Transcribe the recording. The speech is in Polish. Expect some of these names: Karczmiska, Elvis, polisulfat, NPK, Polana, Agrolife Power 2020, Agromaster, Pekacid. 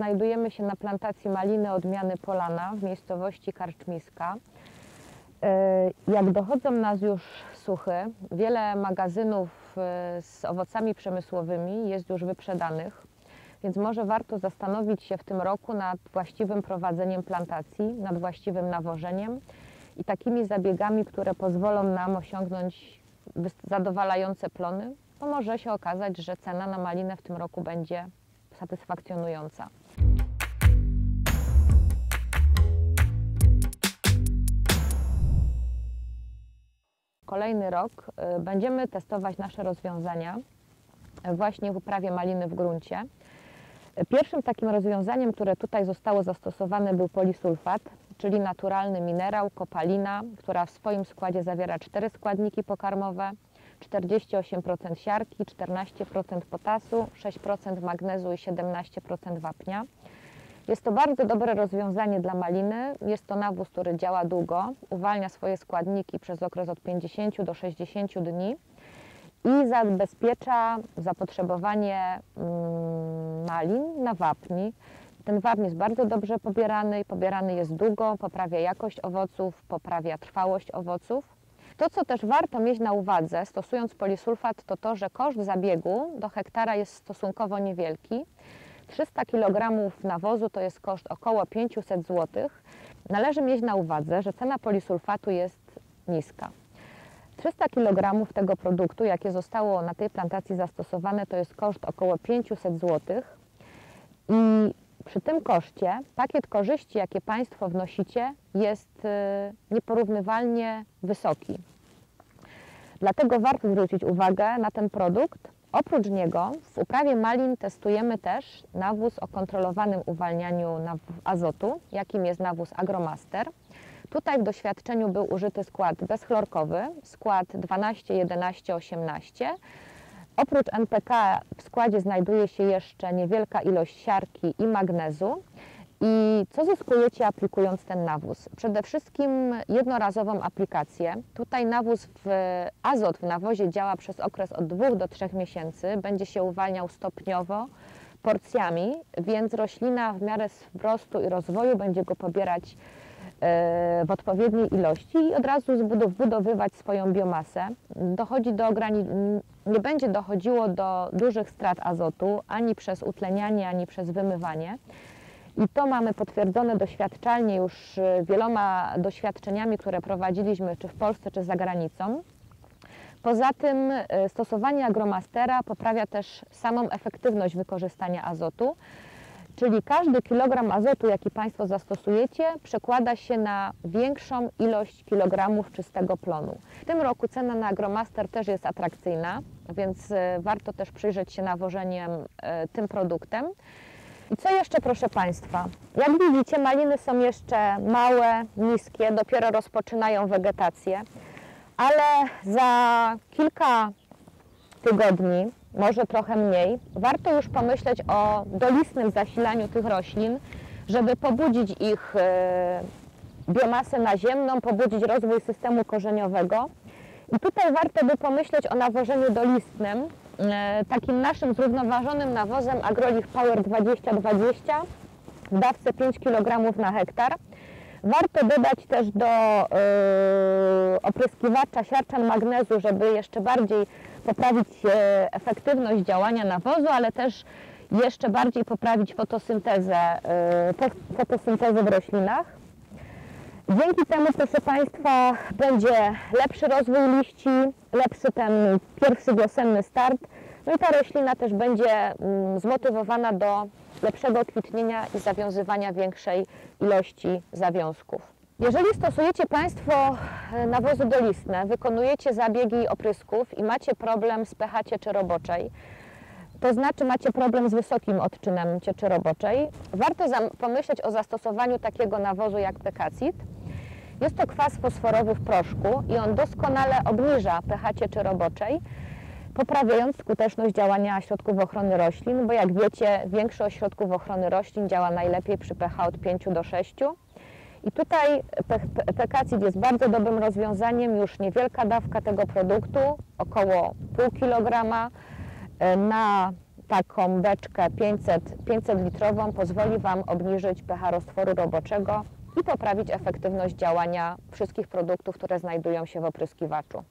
Znajdujemy się na plantacji maliny odmiany Polana w miejscowości Karczmiska. Jak dochodzą nas już suchy, wiele magazynów z owocami przemysłowymi jest już wyprzedanych, więc może warto zastanowić się w tym roku nad właściwym prowadzeniem plantacji, nad właściwym nawożeniem i takimi zabiegami, które pozwolą nam osiągnąć zadowalające plony, bo może się okazać, że cena na malinę w tym roku będzie satysfakcjonująca. Kolejny rok będziemy testować nasze rozwiązania właśnie w uprawie maliny w gruncie. Pierwszym takim rozwiązaniem, które tutaj zostało zastosowane, był polisulfat, czyli naturalny minerał, kopalina, która w swoim składzie zawiera 4 składniki pokarmowe, 48% siarki, 14% potasu, 6% magnezu i 17% wapnia. Jest to bardzo dobre rozwiązanie dla maliny. Jest to nawóz, który działa długo, uwalnia swoje składniki przez okres od 50 do 60 dni i zabezpiecza zapotrzebowanie malin na wapń. Ten wapń jest bardzo dobrze pobierany i pobierany jest długo, poprawia jakość owoców, poprawia trwałość owoców. To, co też warto mieć na uwadze, stosując polisulfat, to to, że koszt zabiegu do hektara jest stosunkowo niewielki. 300 kg nawozu to jest koszt około 500 zł. Należy mieć na uwadze, że cena polisulfatu jest niska. 300 kg tego produktu, jakie zostało na tej plantacji zastosowane, to jest koszt około 500 zł. I przy tym koszcie pakiet korzyści, jakie Państwo wnosicie, jest nieporównywalnie wysoki. Dlatego warto zwrócić uwagę na ten produkt. Oprócz niego w uprawie malin testujemy też nawóz o kontrolowanym uwalnianiu azotu, jakim jest nawóz Agromaster. Tutaj w doświadczeniu był użyty skład bezchlorkowy, skład 12, 11, 18. Oprócz NPK w składzie znajduje się jeszcze niewielka ilość siarki i magnezu. I co zyskujecie, aplikując ten nawóz? Przede wszystkim jednorazową aplikację. Tutaj azot w nawozie działa przez okres od 2 do 3 miesięcy. Będzie się uwalniał stopniowo, porcjami, więc roślina w miarę wzrostu i rozwoju będzie go pobierać w odpowiedniej ilości i od razu wbudowywać swoją biomasę. Nie będzie dochodziło do dużych strat azotu ani przez utlenianie, ani przez wymywanie. I to mamy potwierdzone doświadczalnie już wieloma doświadczeniami, które prowadziliśmy czy w Polsce, czy za granicą. Poza tym stosowanie Agromastera poprawia też samą efektywność wykorzystania azotu, czyli każdy kilogram azotu, jaki Państwo zastosujecie, przekłada się na większą ilość kilogramów czystego plonu. W tym roku cena na Agromaster też jest atrakcyjna, więc warto też przyjrzeć się nawożeniem tym produktem. I co jeszcze, proszę Państwa? Jak widzicie, maliny są jeszcze małe, niskie, dopiero rozpoczynają wegetację, ale za kilka tygodni, może trochę mniej, warto już pomyśleć o dolistnym zasilaniu tych roślin, żeby pobudzić ich biomasę naziemną, pobudzić rozwój systemu korzeniowego. I tutaj warto by pomyśleć o nawożeniu dolistnym, takim naszym zrównoważonym nawozem Agrolife Power 2020 w dawce 5 kg na hektar. Warto dodać też do opryskiwacza siarczan magnezu, żeby jeszcze bardziej poprawić efektywność działania nawozu, ale też jeszcze bardziej poprawić fotosyntezę w roślinach. Dzięki temu, proszę Państwa, będzie lepszy rozwój liści, lepszy ten pierwszy wiosenny start. No i ta roślina też będzie zmotywowana do lepszego kwitnienia i zawiązywania większej ilości zawiązków. Jeżeli stosujecie Państwo nawozy dolistne, wykonujecie zabiegi oprysków i macie problem z pH cieczy roboczej, to znaczy macie problem z wysokim odczynem cieczy roboczej, warto pomyśleć o zastosowaniu takiego nawozu jak Pekacid. Jest to kwas fosforowy w proszku i on doskonale obniża pH cieczy roboczej, poprawiając skuteczność działania środków ochrony roślin, bo jak wiecie, większość środków ochrony roślin działa najlepiej przy pH od 5 do 6. I tutaj Pekacid jest bardzo dobrym rozwiązaniem, już niewielka dawka tego produktu, około pół kilograma na taką beczkę 500-litrową pozwoli Wam obniżyć pH roztworu roboczego i poprawić efektywność działania wszystkich produktów, które znajdują się w opryskiwaczu.